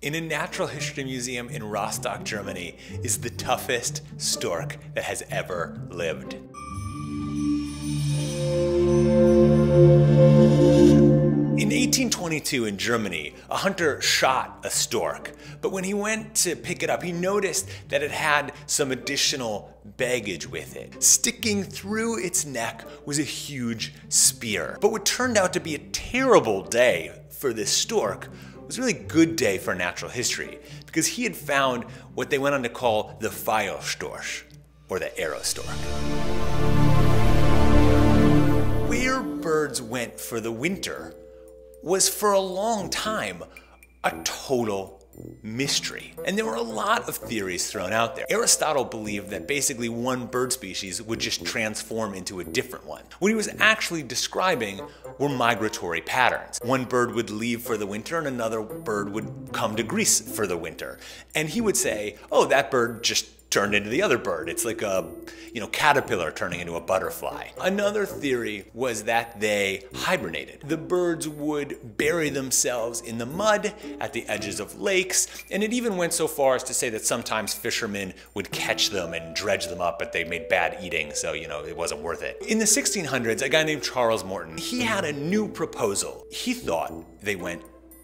In a natural history museum in Rostock, Germany, is the toughest stork that has ever lived. In 1822 in Germany, a hunter shot a stork, but when he went to pick it up, he noticed that it had some additional baggage with it. Sticking through its neck was a huge spear. But what turned out to be a terrible day for this stork was a really good day for natural history, because he had found what they went on to call the Pfeilstorch, or the Arrow Stork. Where birds went for the winter was for a long time a total mystery. And there were a lot of theories thrown out there. Aristotle believed that basically one bird species would just transform into a different one. What he was actually describing were migratory patterns. One bird would leave for the winter and another bird would come to Greece for the winter. And he would say, oh, that bird just turned into the other bird. It's like a, caterpillar turning into a butterfly. Another theory was that they hibernated. The birds would bury themselves in the mud at the edges of lakes, and it even went so far as to say that sometimes fishermen would catch them and dredge them up, but they made bad eating, so it wasn't worth it. In the 1600s, a guy named Charles Morton, he had a new proposal. He thought they went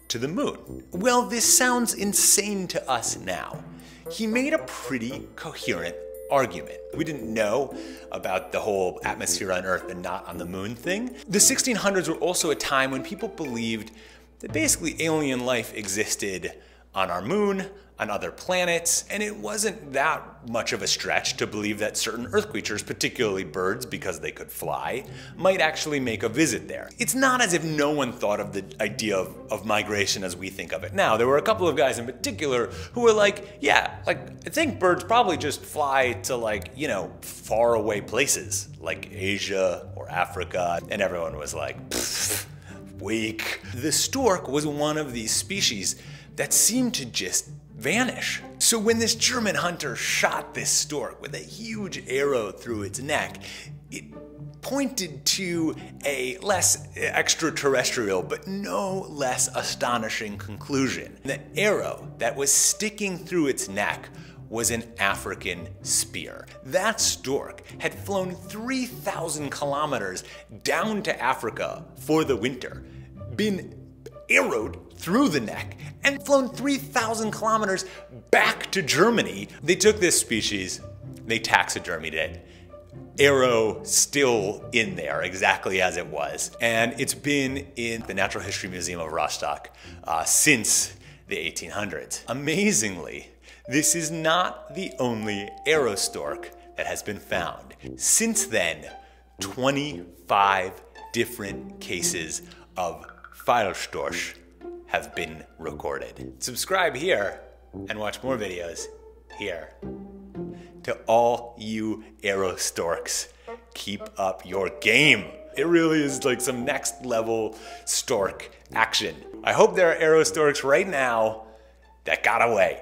to the moon. Well, this sounds insane to us now. He made a pretty coherent argument. We didn't know about the whole atmosphere on Earth and not on the moon thing. The 1600s were also a time when people believed that basically alien life existed on our moon, on other planets, and it wasn't that much of a stretch to believe that certain Earth creatures, particularly birds because they could fly, might actually make a visit there. It's not as if no one thought of the idea of migration as we think of it now. There were a couple of guys in particular who were like, yeah, I think birds probably just fly to far away places like Asia or Africa, and everyone was like, pfft, weak. The stork was one of these species that seemed to just vanish. So when this German hunter shot this stork with a huge arrow through its neck, it pointed to a less extraterrestrial, but no less astonishing conclusion. The arrow that was sticking through its neck was an African spear. That stork had flown 3,000 kilometers down to Africa for the winter, been arrowed through the neck, and flown 3,000 kilometers back to Germany. They took this species, they taxidermied it, arrow still in there exactly as it was. And it's been in the Natural History Museum of Rostock since the 1800s. Amazingly, this is not the only arrow stork that has been found. Since then, 25 different cases of Pfeilstorch have been recorded. Subscribe here and watch more videos here. To all you arrow storks, keep up your game. It really is like some next level stork action. I hope there are arrow storks right now that got away.